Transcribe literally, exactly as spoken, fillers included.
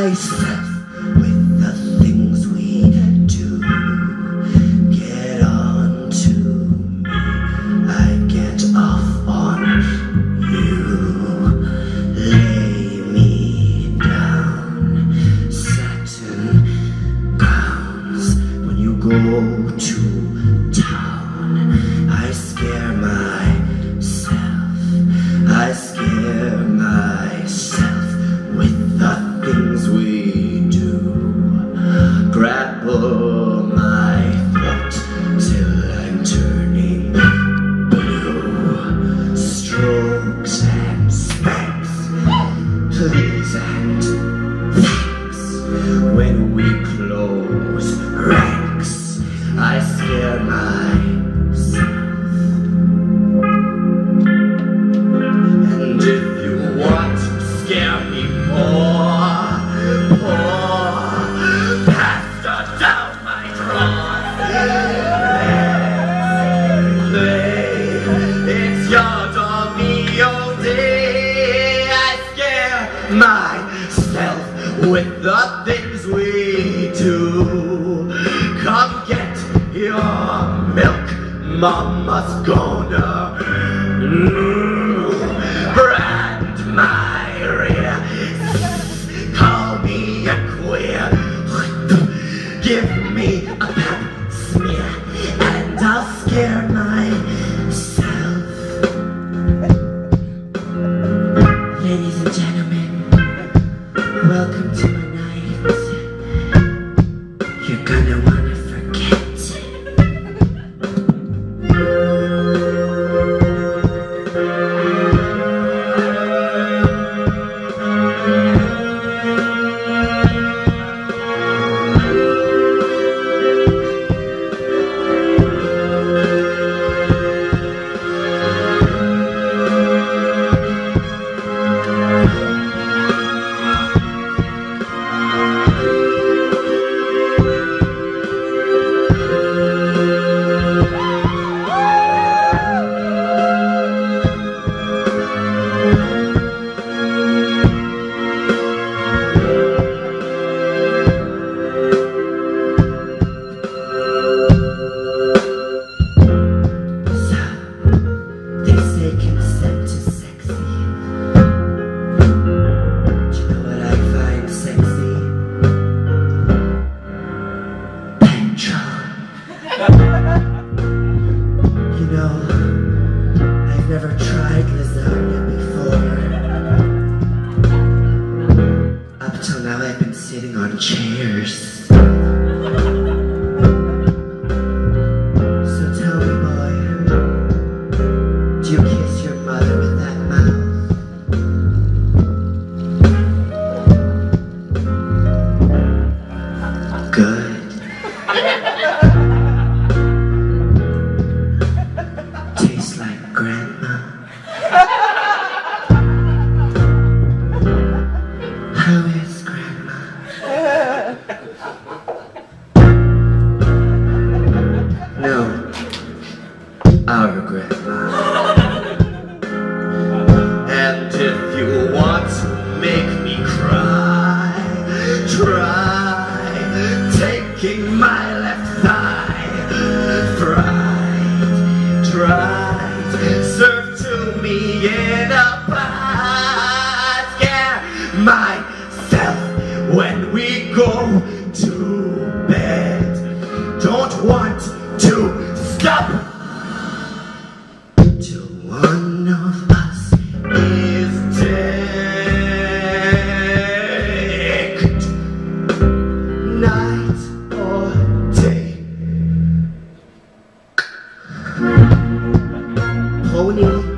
myself with the things we do. Get on to me, I get off on you. Lay me down, satin gowns. When you go to town, I scare myself, I scare myself with the things we do. Grapple my throat till I'm turning blue. Strokes and spanks, please and thanks. When we close ranks, I scare myself. And if you want to scare me more, pour pasta down my throat. Play, play, it's your dormio day. I scare myself with the things we do. Come get your milk, mama's gonna mm, brand my rear. Call me a queer, give me a pap smear, and I'll scare myself. Ladies and gentlemen, welcome to my night. You're gonna wanna forget. Never tried lasagna before. Up till now I've been sitting on chairs. So tell me, boy, do you kiss your mother with that mouth? Good. Tastes like grandma. How is Grandma? No, our Grandma. And if you want to make me cry, try taking my left thigh. Fried, dried, served to me in a pot. Scare my when we go to bed, don't want to stop till one of us is dead. Night or day, pony.